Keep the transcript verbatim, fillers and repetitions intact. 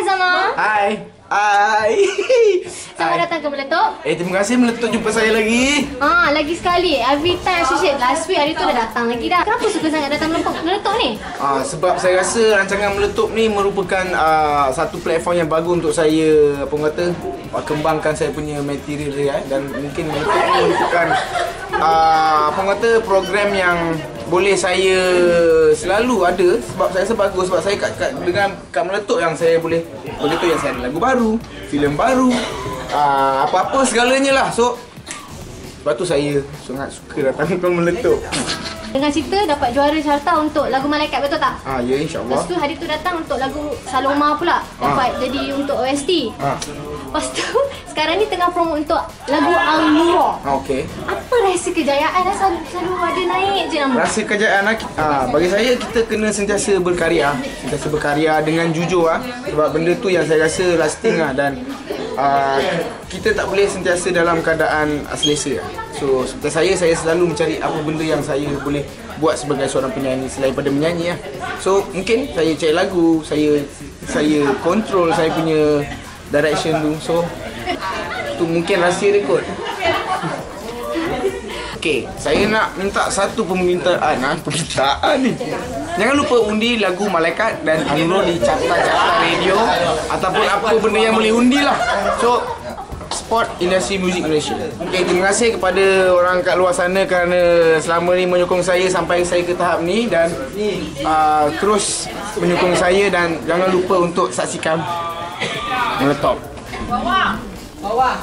Hazama. Hai. Hai. Selamat datang ke MeleTOP. Eh, terima kasih MeleTOP jumpa saya lagi. Ah, lagi sekali. Every time asyik last week hari tu dah datang lagi dah. Kenapa suka sangat datang MeleTOP ni? Ah, sebab saya rasa rancangan MeleTOP ni merupakan ah, satu platform yang bagus untuk saya apa kata kembangkan saya punya material saya eh. Dan mungkin MeleTOP ni merupakan ah, apa kata program yang boleh saya selalu ada sebab saya sebagus sebab saya kat, kat dengan kat MeleTOP yang saya boleh boleh tu yang saya ada lagu baru, filem baru, apa-apa segalanya lah. So sebab tu saya sangat suka datang ke MeleTOP. Dengan cerita dapat juara carta untuk lagu Malaikat, betul tak? Ah ya, insya-Allah. Lepas tu hari tu datang untuk lagu Saloma pula dapat ah. jadi untuk O S T. Ah. Lepas tu sekarang ni tengah promote untuk lagu Aurora. Ah okey. Apa rahsia kejayaan lah, selalu, selalu ada naik je nama. Rahsia kejayaan lah, ah, bagi saya kita kena sentiasa berkarya, sentiasa berkarya dengan jujur ah. Sebab benda tu yang saya rasa lasting ah dan ah, kita tak boleh sentiasa dalam keadaan selesa. So, seperti saya, saya selalu mencari apa benda yang saya boleh buat sebagai seorang penyanyi selain pada menyanyi lah. So, mungkin saya cari lagu, saya saya kontrol saya punya direction tu. So, tu mungkin rahsia dia kot. Okay, saya nak minta satu permintaan ah, permintaan ni. Jangan lupa undi lagu Malaikat dan Arnold di carta-carta radio ataupun apa benda yang boleh undi lah. So, support industri muzik Malaysia. Okay, terima kasih kepada orang kat luar sana kerana selama ni menyokong saya sampai saya ke tahap ni dan uh, terus menyokong saya dan jangan lupa untuk saksikan MeleTOP. Bawa. Bawa.